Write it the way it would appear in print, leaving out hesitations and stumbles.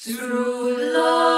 through love.